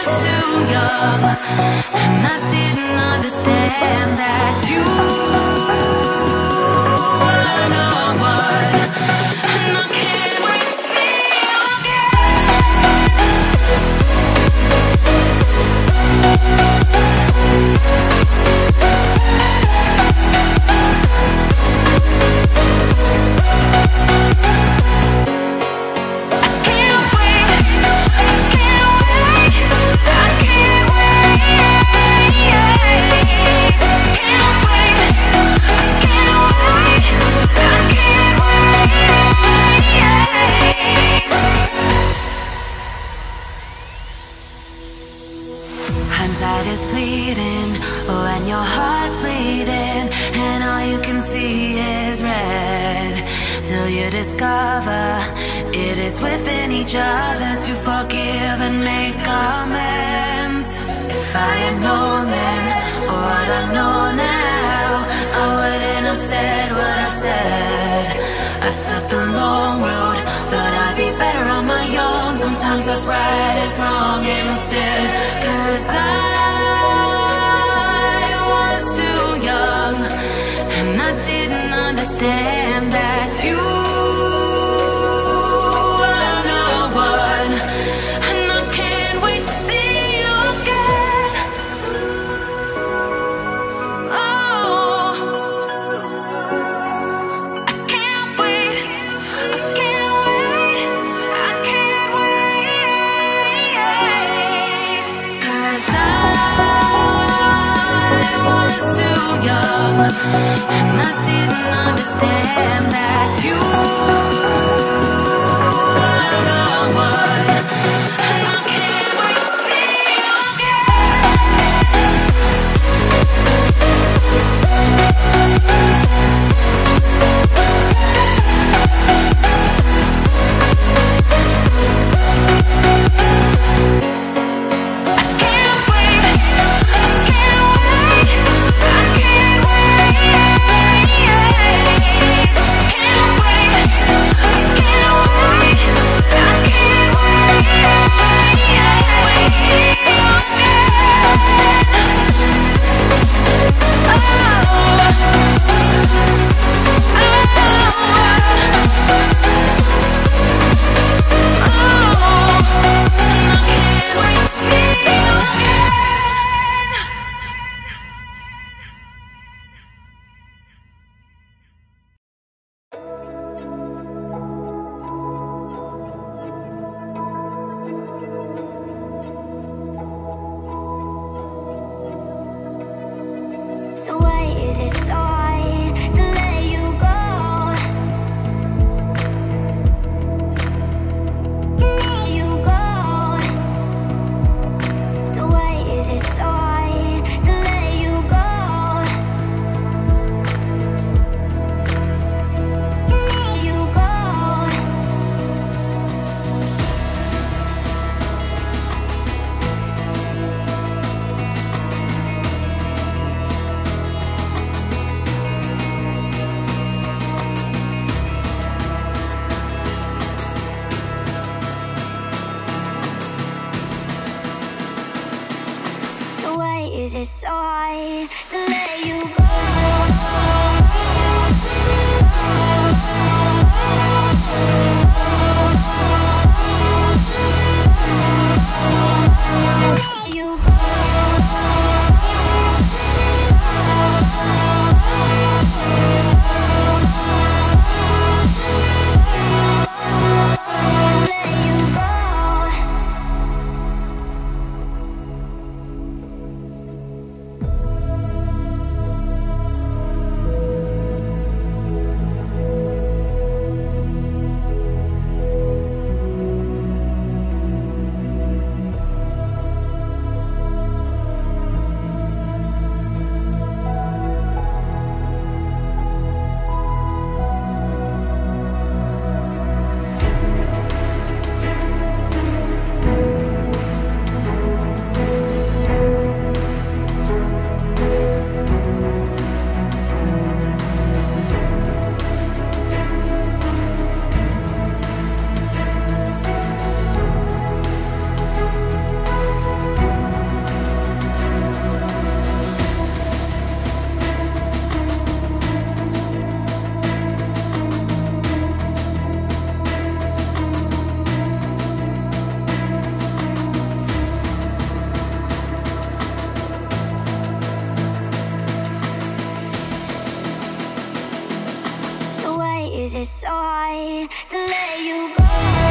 too young, and I didn't understand that you are no one, and I can't wait to see you again. I can't wait. Hindsight is fleeting when your heart's bleeding and all you can see is red, till you discover it is within each other to forgive and make amends. If I had known then what I know now, I wouldn't have said what I said. I took the long road, thought I'd be better on my own. Sometimes what's right is wrong instead, 'cause I was too young and I didn't understand that you are no one, and I can't wait to see you again. Oh, I can't wait, I can't wait, I can't wait, 'cause I was too young and I didn't understand that you are no one, and I can't wait to see you again. I saw to let you go.